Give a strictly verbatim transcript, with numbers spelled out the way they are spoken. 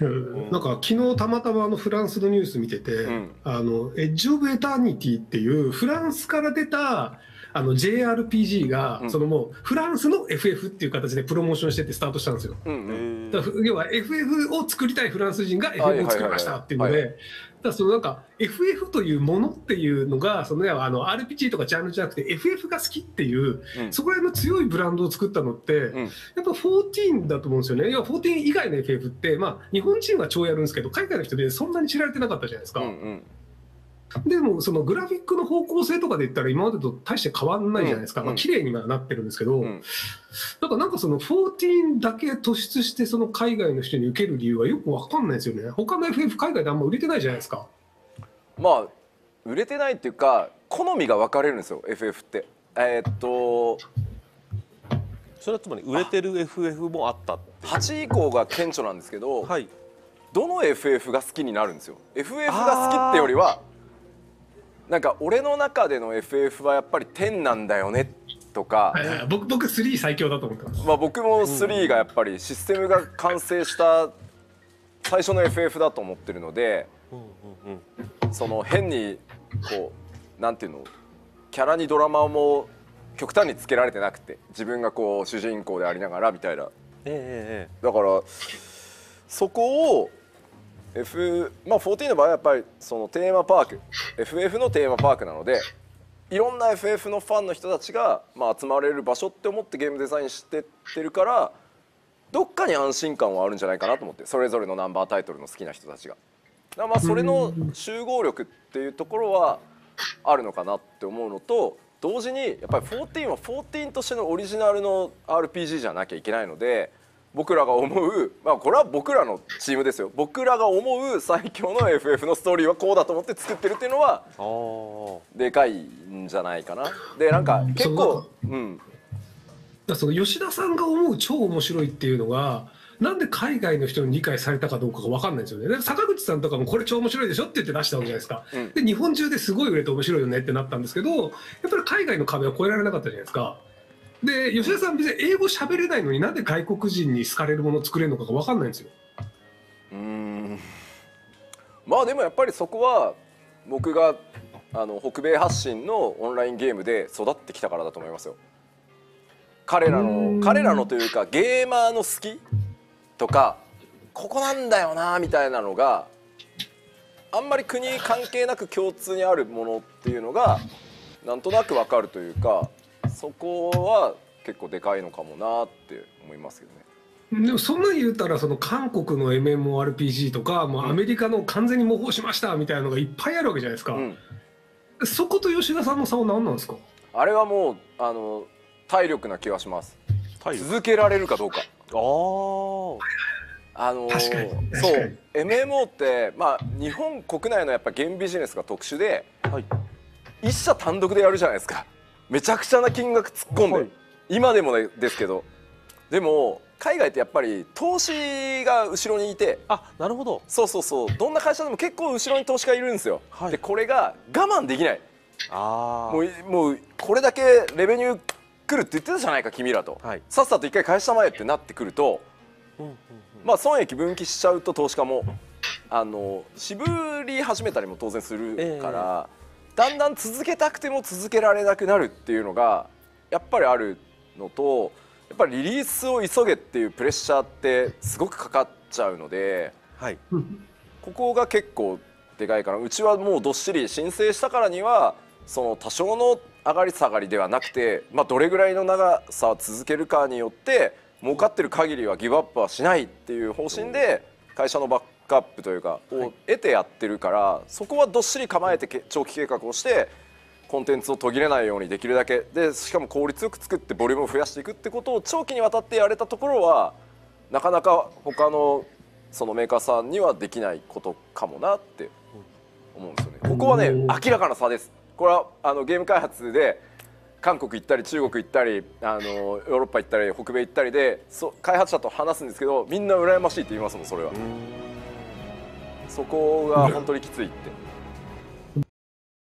うん、なんか昨日たまたまあのフランスのニュース見てて、うん、あのエッジ・オブ・エターニティっていうフランスから出たあの ジェイアールピージー が、うん、そのもうフランスの エフエフ っていう形でプロモーションしててスタートしたんですよ、うん、だから要は エフエフ を作りたいフランス人が エフエフ を作りましたっていうので、だからそのなんか エフエフ というものっていうのがそのあの アールピージー とかジャンルじゃなくて エフエフ が好きっていう、うん、そこら辺の強いブランドを作ったのって、うん、やっぱじゅうよんだと思うんですよね。いやじゅうよん以外の エフエフ って、まあ、日本人は超やるんですけど海外の人でそんなに知られてなかったじゃないですか、うんうん、でもそのグラフィックの方向性とかで言ったら今までと大して変わんないじゃないですか、まあ綺麗にはなってるんですけど、うん、だからなんかそのじゅうよんだけ突出してその海外の人に受ける理由はよく分かんないですよね。他の エフエフ 海外であんま売れてないじゃないですか。まあ売れてないっていうか好みが分かれるんですよ エフエフ って。えー、っとそれはつまり売れてる エフエフ もあったってはち以降が顕著なんですけど、はい、どの エフエフ が好きになるんですよ。 エフエフ が好きってよりはなんか俺の中での エフエフ はやっぱりじゅうなんだよねとか、はいはい、僕, 僕スリー最強だと思ってます、まあ、僕もスリーがやっぱりシステムが完成した最初の エフエフ だと思ってるので、その変にこうなんていうのキャラにドラマも極端につけられてなくて自分がこう主人公でありながらみたいな、えーえー、だからそこを F、まあ、じゅうよんの場合はやっぱりそのテーマパーク エフエフ のテーマパークなのでいろんな エフエフ のファンの人たちが、まあ、集まれる場所って思ってゲームデザインしてってるからどっかに安心感はあるんじゃないかなと思って、それぞれのナンバータイトルの好きな人たちがだからまあそれの集合力っていうところはあるのかなって思うのと同時にやっぱりじゅうよんはじゅうよんとしてのオリジナルの アールピージー じゃなきゃいけないので僕らが思う、まあ、これは僕らのチームですよ、僕らが思う最強の エフエフ のストーリーはこうだと思って作ってるっていうのはでかいんじゃないかな。でなんか結構、うん、だその吉田さんが思う超面白いっていうのがなんで海外の人に理解されたかどうかが分かんないんですよね。だから坂口さんとかもこれ超面白いでしょって言って出したわけじゃないですか、うん、で日本中ですごい売れて面白いよねってなったんですけどやっぱり海外の壁は越えられなかったじゃないですか。で吉田さん別に英語喋れないのになんで外国人に好かれるものを作れるのかが分かんないんですよ。うーんまあでもやっぱりそこは僕があの北米発信のオンラインゲームで育ってきたからだと思いますよ。彼らの彼らのというかゲーマーの好きとかここなんだよなみたいなのがあんまり国関係なく共通にあるものっていうのがなんとなく分かるというかそこは結構でかいのかもなって思いますけどね。でもそんなに言ったらその韓国の エムエムオーアールピージー とかもうアメリカの完全に模倣しましたみたいなのがいっぱいあるわけじゃないですか、うん、そこと吉田さんの差は何なんですか。あれはもうあの体力な気はします。続けられるかどうか。ああのー、確かにそう エムエムオー って、まあ、日本国内のやっぱゲームビジネスが特殊で、はい、一社単独でやるじゃないですか。めちゃくちゃな金額突っ込んで、はい、今でも、ね、ですけどでも海外ってやっぱり投資が後ろにいて、あ、なるほど、そうそうそう、どんな会社でも結構後ろに投資家いるんですよ、はい、でこれが我慢できない、あもう、もうこれだけレベニュー来るって言ってたじゃないか君らと、はい、さっさと一回返したまえってなってくると、まあ損益分岐しちゃうと投資家もあの渋り始めたりも当然するから、えー、だんだん続けたくても続けられなくなるっていうのがやっぱりあるのと、やっぱりリリースを急げっていうプレッシャーってすごくかかっちゃうので、はい、ここが結構でかいかな。うちはもうどっしり申請したからにはその多少の上がり下がりではなくて、まあ、どれぐらいの長さを続けるかによって儲かってる限りはギブアップはしないっていう方針で会社のバックアップというかを得てやってるから、そこはどっしり構えて長期計画をしてコンテンツを途切れないようにできるだけで、しかも効率よく作ってボリュームを増やしていくってことを長期にわたってやれたところはなかなか他のそのメーカーさんにはできないことかもなって思うんですよね。ここはね、明らかな差です。これはあのゲーム開発で韓国行ったり中国行ったりあのヨーロッパ行ったり北米行ったりでそ開発者と話すんですけど、みんな羨ましいって言いますもん。それはそこが本当にきついって。